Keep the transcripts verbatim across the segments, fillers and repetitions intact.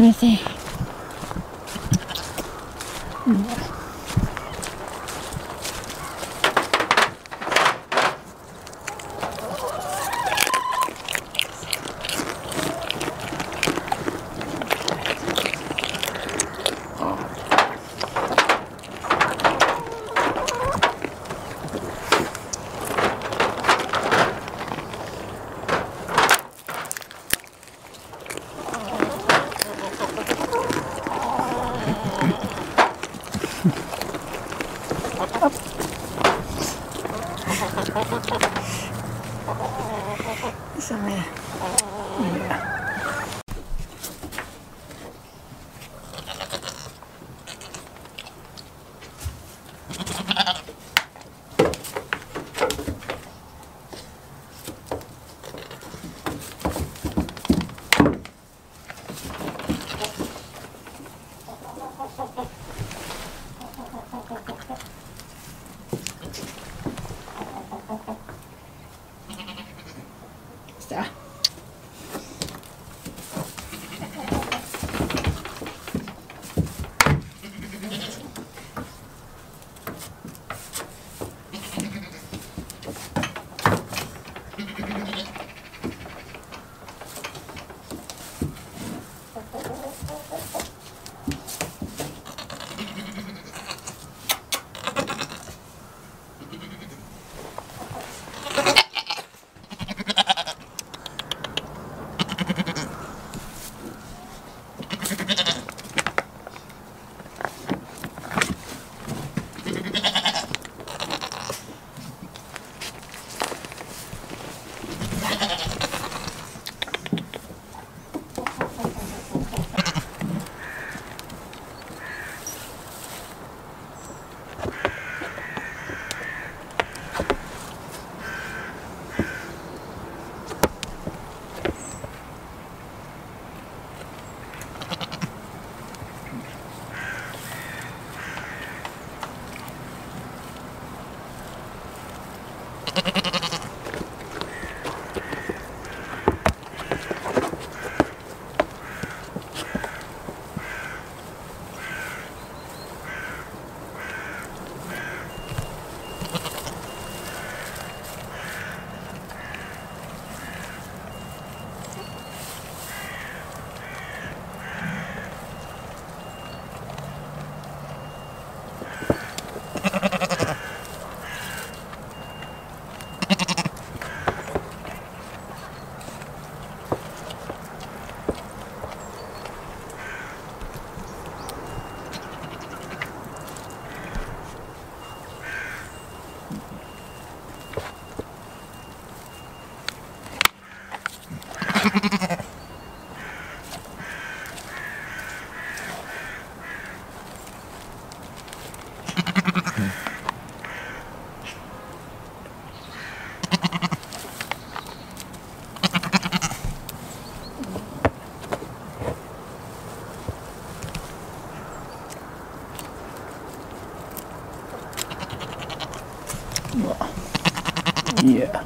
Right there. Mm. Yeah.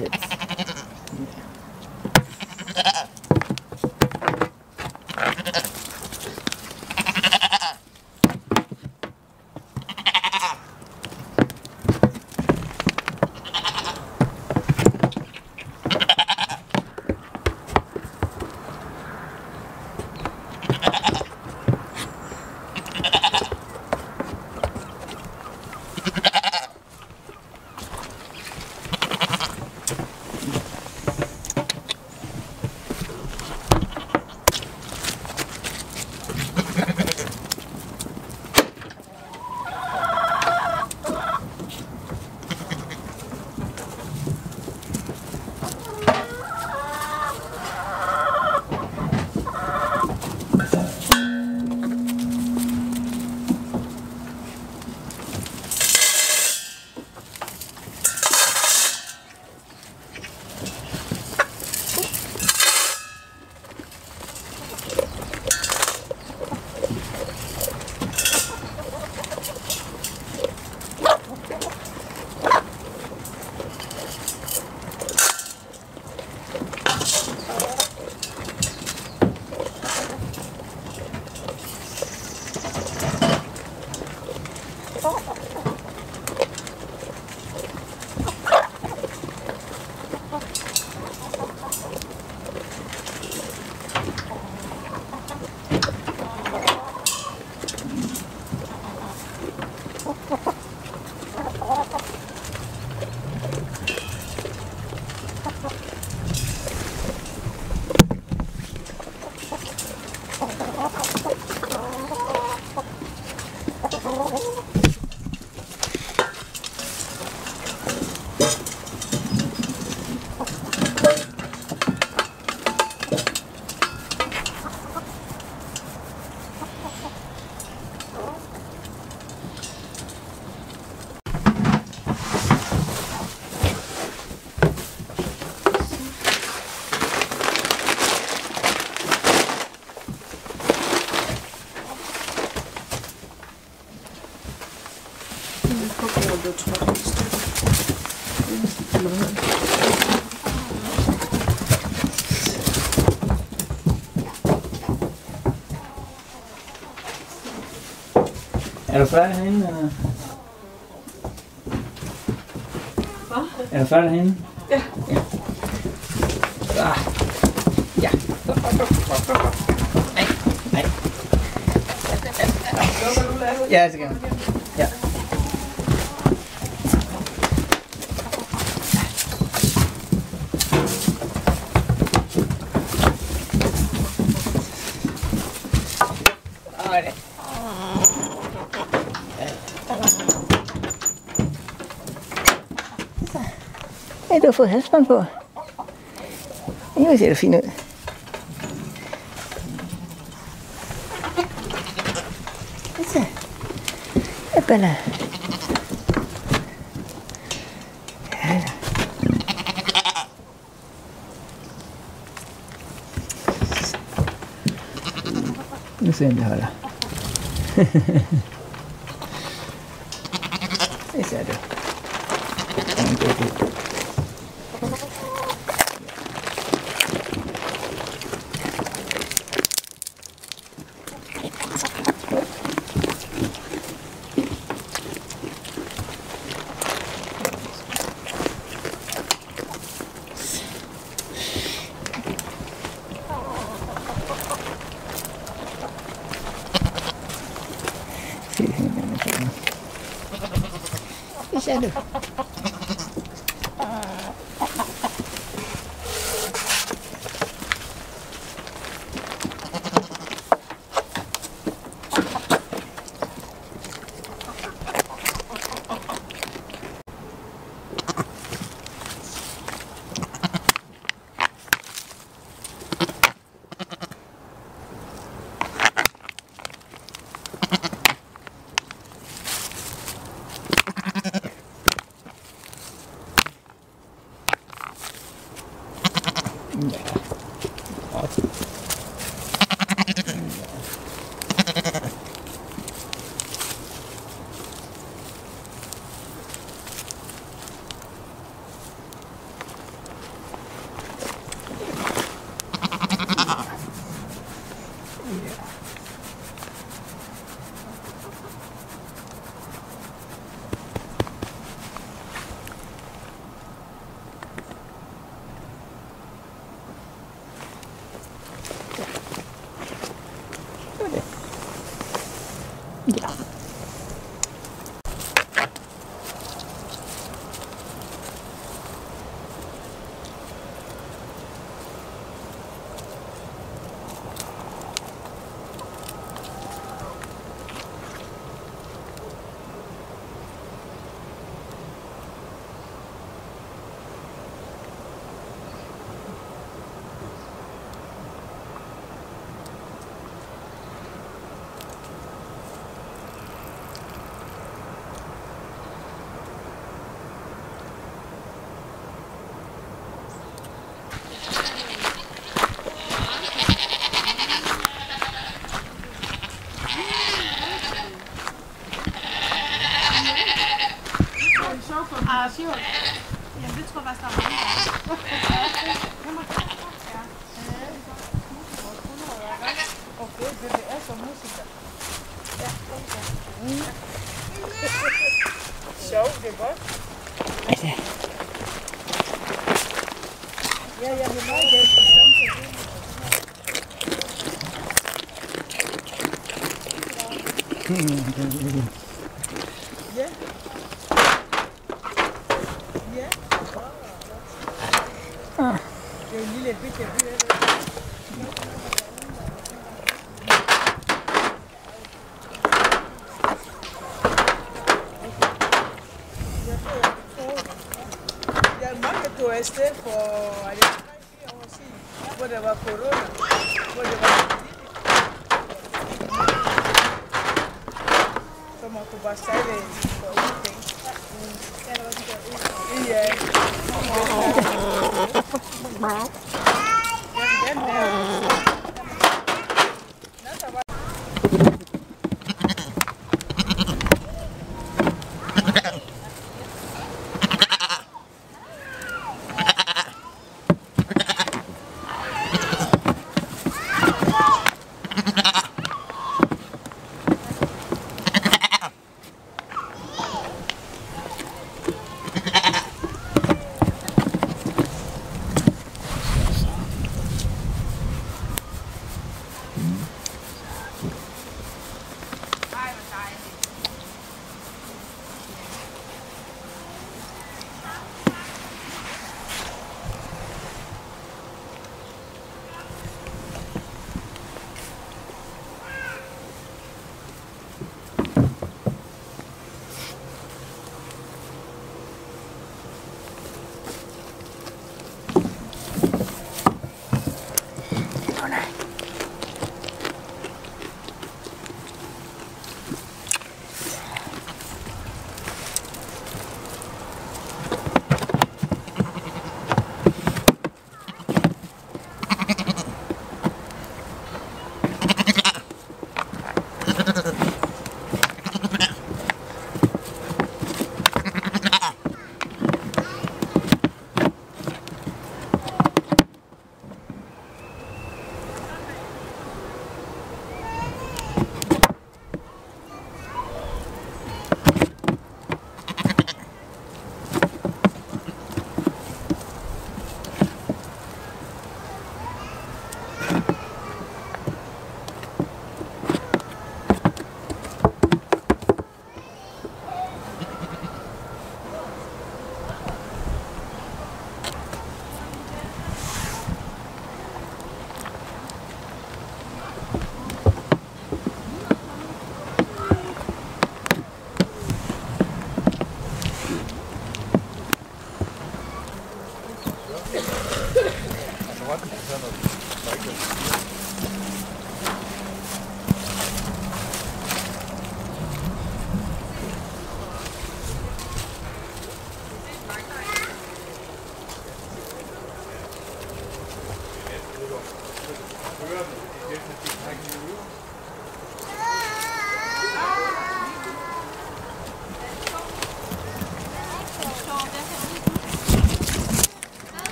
armpits. Yeah. Är det färre här inne eller? Va? Är det färre här inne? Ja. Ja. Ah. Ja. Nej. Nej. Ja, det ska jag. Ja. Hey, du har fået halsbånd på. Nu ser det fint ud. Så. Ebbene. Ja. Nu ser det holder. Det ser det. Shadow. pasión. Y en Bitcoin va a estar muy bien. Ok, bebé, eso es música. Ya, ya. Show, ¿verdad? Ahí está. Ya, ya, ya. Yeah. Yeah. Wow, that's ah. They need a bit of it. The market to stay for I don't know see whatever corona, whatever. Carrera.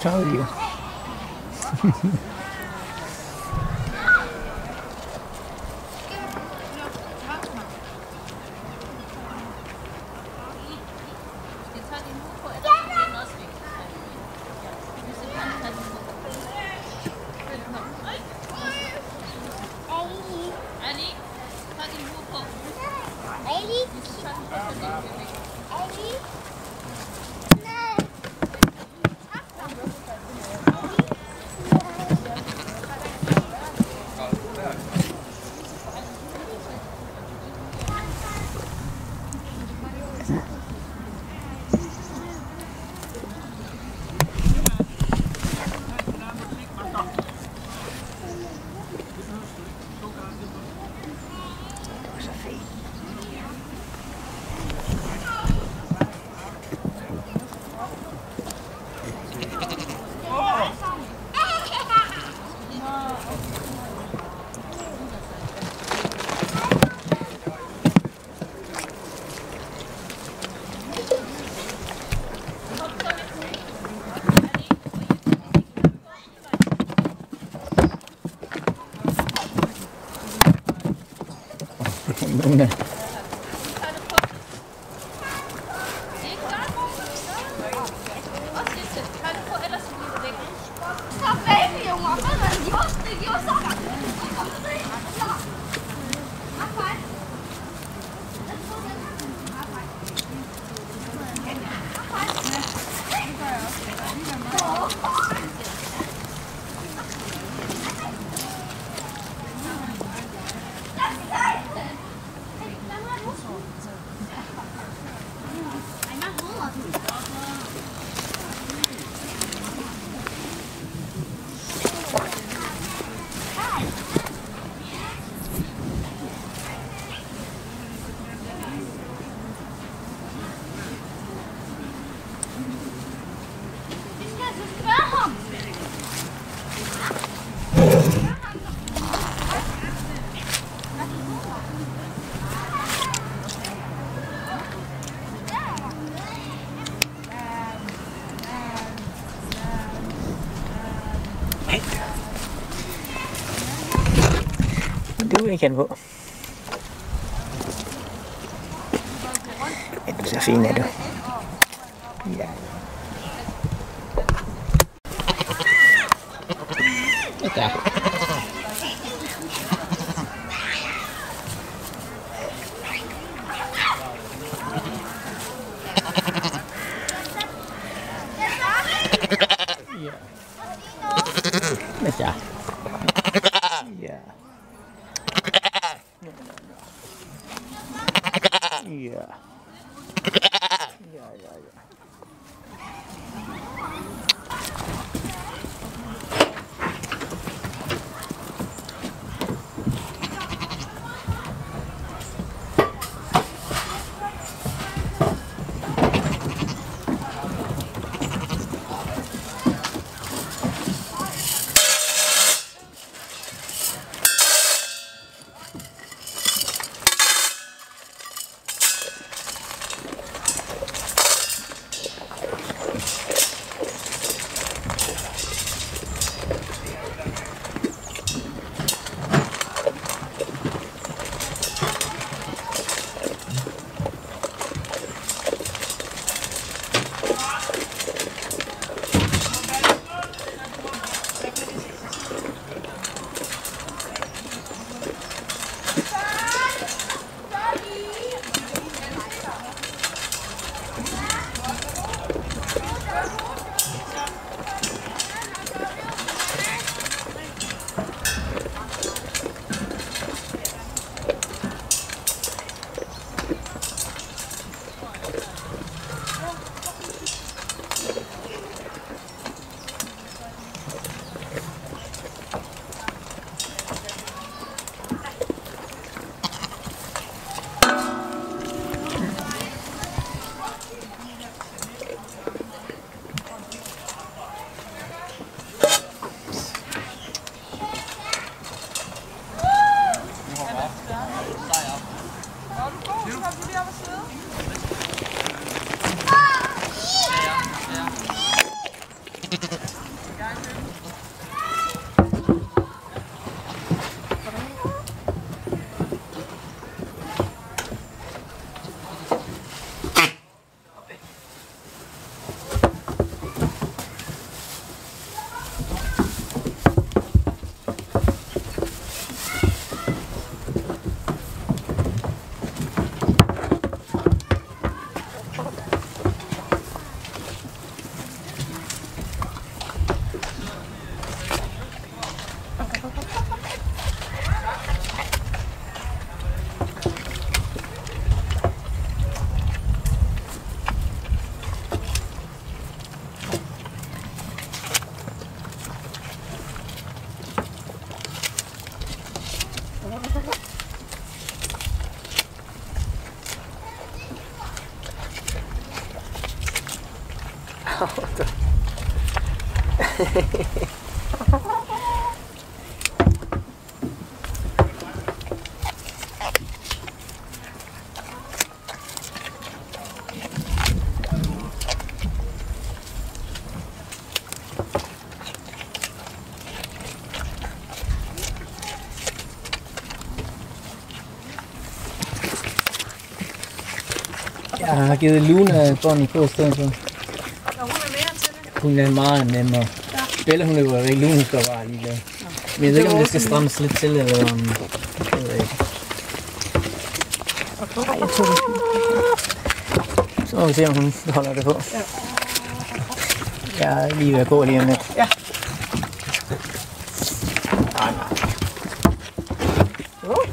Tell you. Luna. Kan bu, itu Safina tu. Ya. Betul. Ya. Macam. Ya. Yeah. Yeah, yeah, yeah. Jeg har givet Luna bånd i god stedet for. Og hun er mere til det? Hun er meget nemmere. Ja. Bella hun løber væk, Luna står bare lige der. Men jeg ved ikke om det skal strammes lidt til, eller om... Jeg ved ikke. Ej, jeg tog det fint. Så må vi se om hun holder det på. Ja. Jeg er lige ved at gå lige om lidt. Ja. Nej, nej. Åh.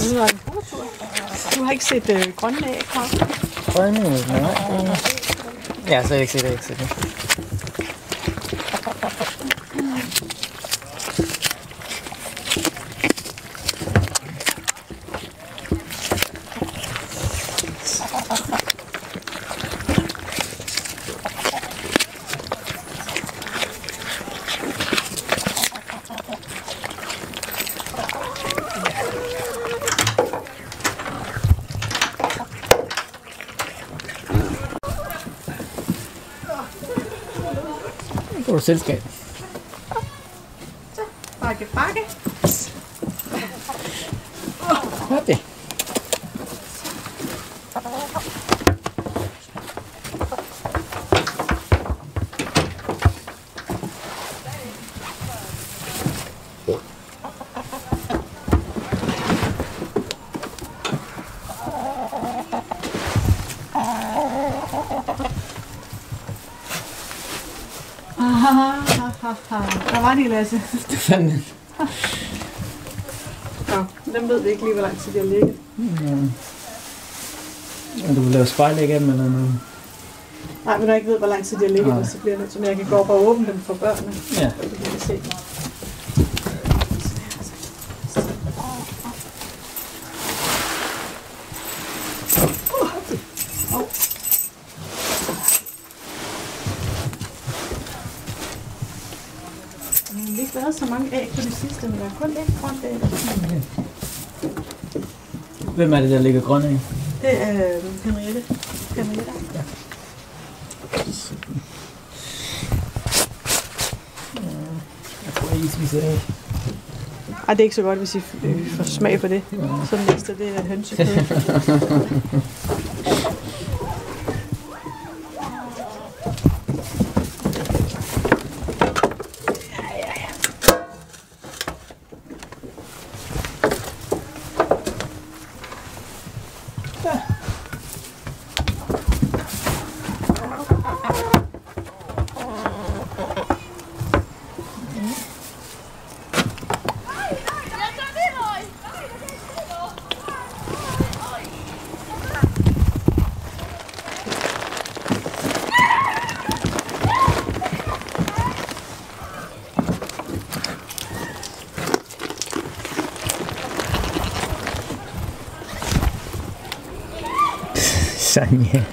Det var en god tur. Du har ikke set øh, grønlæg, har du? Grønlæg? Nej. Ja, så har jeg ikke set det, ikke set det. Får du selskab? Så, bakke, bakke. Hør det. Der var de, Lasse. Det fandt den. Nå, dem ved vi ikke lige, hvor langt de har ligget. Ja. Du vil lave spejlæg af dem eller noget? Nej, men når jeg ikke ved, hvor langt de har ligget, nej. Så bliver det sådan, at jeg kan gå op og åbne dem for børnene. Ja. Så kan vi se. Der er så mange æg på det sidste, men der er kun lidt grønt æg. Okay. Hvem er det, der ligger grønt æg? Det er Henriette. Henriette. Ja. Jeg tror ikke, I spiser æg. Ej, det er ikke så godt, hvis I får smag på det. Ja. Sådan næste, det er hønsekød. Sanja.